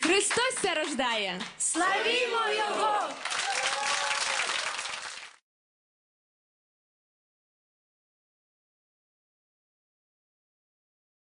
Христос рождає! Славімо Його!